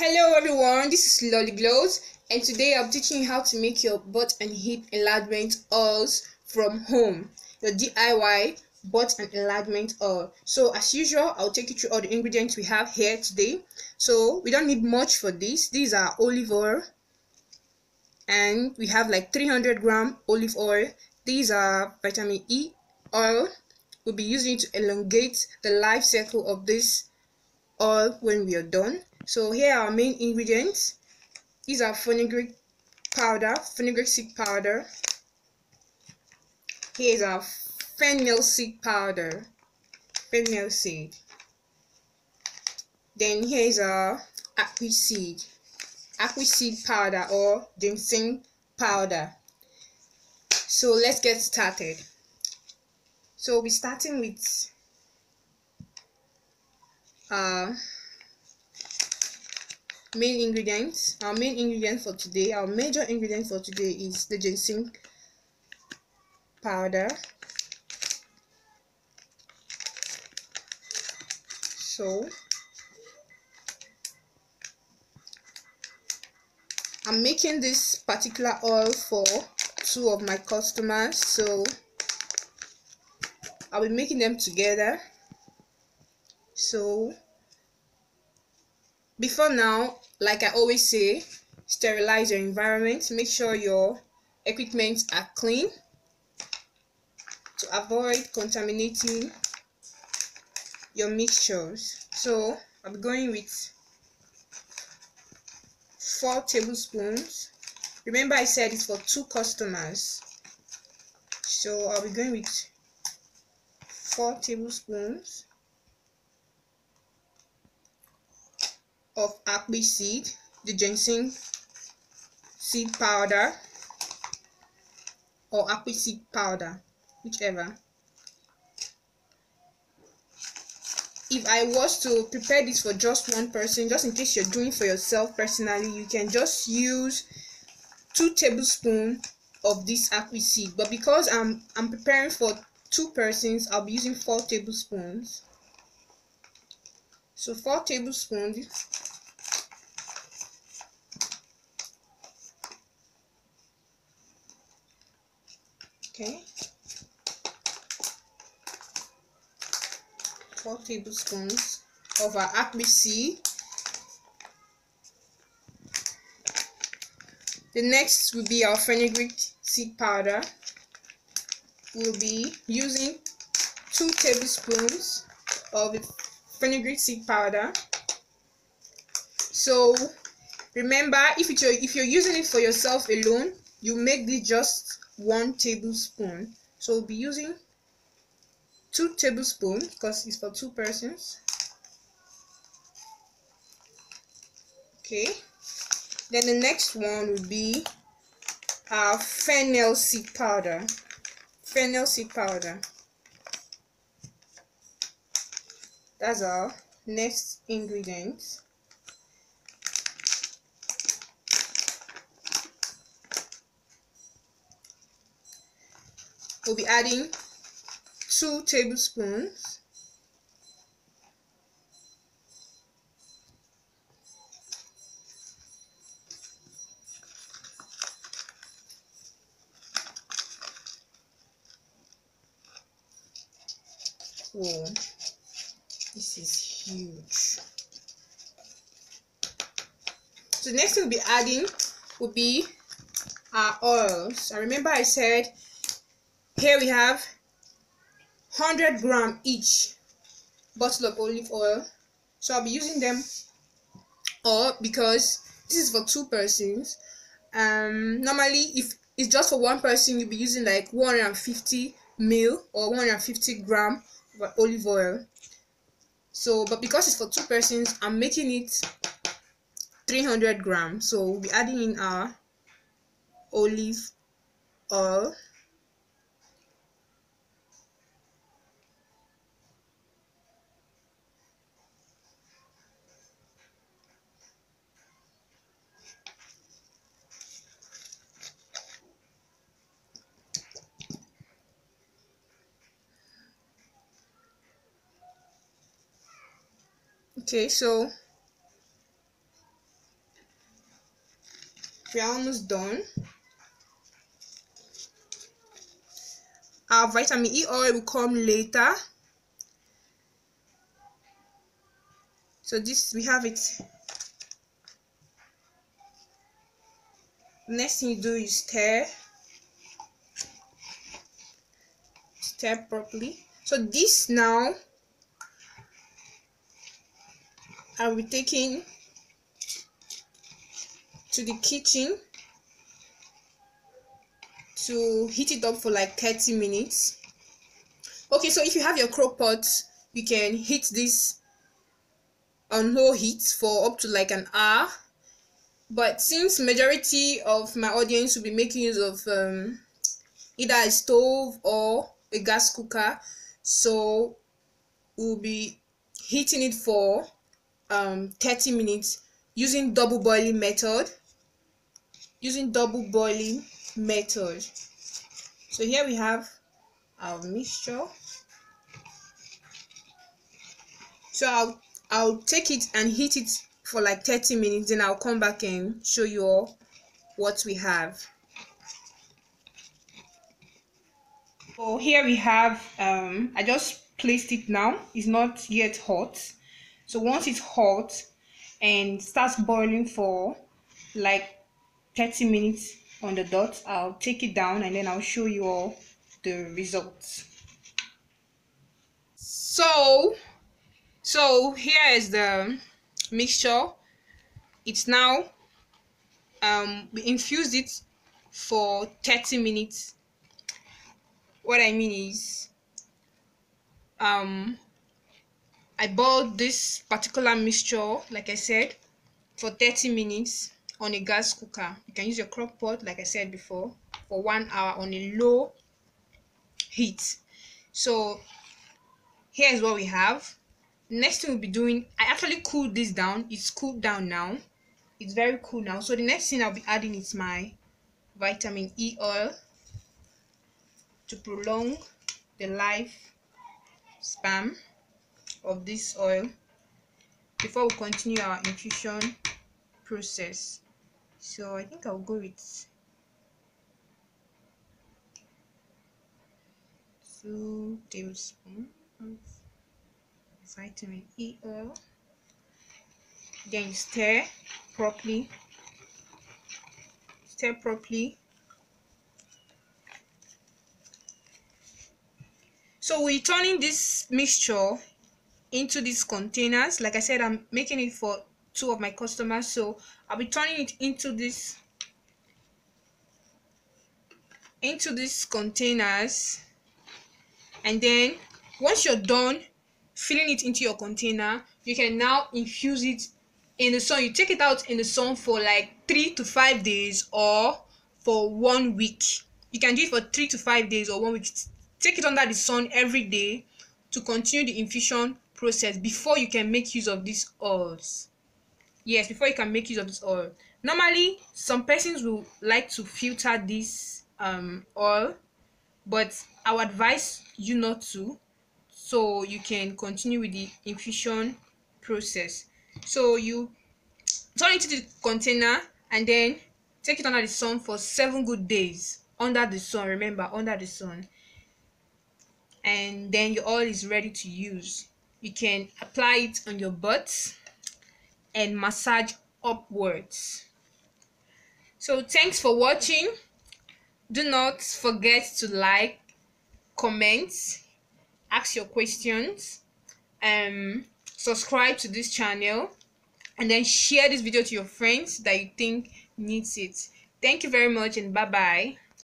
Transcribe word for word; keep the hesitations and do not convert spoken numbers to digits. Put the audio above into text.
Hello everyone, this is Lolly Glows, and today I'm teaching you how to make your butt and hip enlargement awls from home, your D I Y butt and enlargement awl. So as usual, I'll take you through all the ingredients we have here today. So we don't need much for this. These are olive oil, and we have like three hundred gram olive oil. These are vitamin E oil. We'll be using it to elongate the life cycle of this oil when we are done. So here are our main ingredients. These are fenugreek powder, fenugreek seed powder. Here is our fennel seed powder, fennel seed. Then here is our akpi seed, akpi seed powder or njansang powder. So let's get started. So we'll be starting with uh, main ingredients. Our main ingredient for today, our major ingredient for today is the njansang powder. So I'm making this particular oil for two of my customers, so I'll be making them together. So before now, like I always say, sterilize your environment. Make sure your equipment are clean to avoid contaminating your mixtures. So I'm going with four tablespoons. Remember, I said it's for two customers, so I'll be going with four tablespoons of akpi seed, the njansang seed powder or akpi seed powder, whichever. If I was to prepare this for just one person, just in case you're doing for yourself personally, you can just use two tablespoons of this akpi seed, but because I'm I'm preparing for two persons, I'll be using four tablespoons. So four tablespoons Okay, four tablespoons of our akpi seed. The next will be our fenugreek seed powder. We'll be using two tablespoons of fenugreek seed powder. So remember, if you're if you're using it for yourself alone, you make this just one tablespoon. So we'll be using two tablespoons because it's for two persons. Okay, then the next one will be our fennel seed powder, fennel seed powder. That's our next ingredient. We'll be adding two tablespoons . Oh, this is huge. So next we'll be adding will be our oils. I remember I said here we have one hundred gram each bottle of olive oil, so I'll be using them all because this is for two persons. Um, normally, if it's just for one person, you'll be using like one hundred fifty mil or one hundred fifty gram of olive oil. So, but because it's for two persons, I'm making it three hundred gram. So we'll be adding in our olive oil. Okay, so We are almost done. Our vitamin E oil will come later. So this, we have it. Next thing you do is stir. Stir properly. So this now, I will be taking to the kitchen to heat it up for like thirty minutes. Okay, so if you have your crock pot, you can heat this on low heat for up to like an hour. But since majority of my audience will be making use of um, either a stove or a gas cooker, so we'll be heating it for um, thirty minutes using double boiling method. Using double boiling method. So here we have our mixture. So I'll I'll take it and heat it for like thirty minutes, then I'll come back and show you all what we have. So here we have, um, I just placed it now. It's not yet hot. So once it's hot and starts boiling for like thirty minutes on the dot, I'll take it down and then I'll show you all the results. So, so here is the mixture. It's now, um, we infused it for thirty minutes. What I mean is, um, I boiled this particular mixture, like I said, for thirty minutes on a gas cooker. You can use your crock pot, like I said before, for one hour on a low heat. So here's what we have. Next thing we'll be doing, I actually cooled this down. It's cooled down now. It's very cool now. So the next thing I'll be adding is my vitamin E oil, to prolong the life span of this oil before we continue our infusion process. So I think I'll go with two tablespoons of vitamin E oil. Then stir properly. Stir properly. So we're turning this mixture into these containers. Like I said, I'm making it for two of my customers, so I'll be turning it into this into these containers. And then once you're done filling it into your container, you can now infuse it in the sun. You take it out in the sun for like three to five days or for one week. You can do it for three to five days or one week. Take it under the sun every day to continue the infusion process before you can make use of these oils. Yes, before you can make use of this oil. Normally, some persons will like to filter this um, oil, but I would advise you not to, so you can continue with the infusion process. So you turn it into the container and then take it under the sun for seven good days. Under the sun, remember, under the sun. And then your oil is ready to use. You can apply it on your butt and massage upwards. So thanks for watching. Do not forget to like, comment, ask your questions, um, subscribe to this channel, and then share this video to your friends that you think needs it. Thank you very much and bye-bye.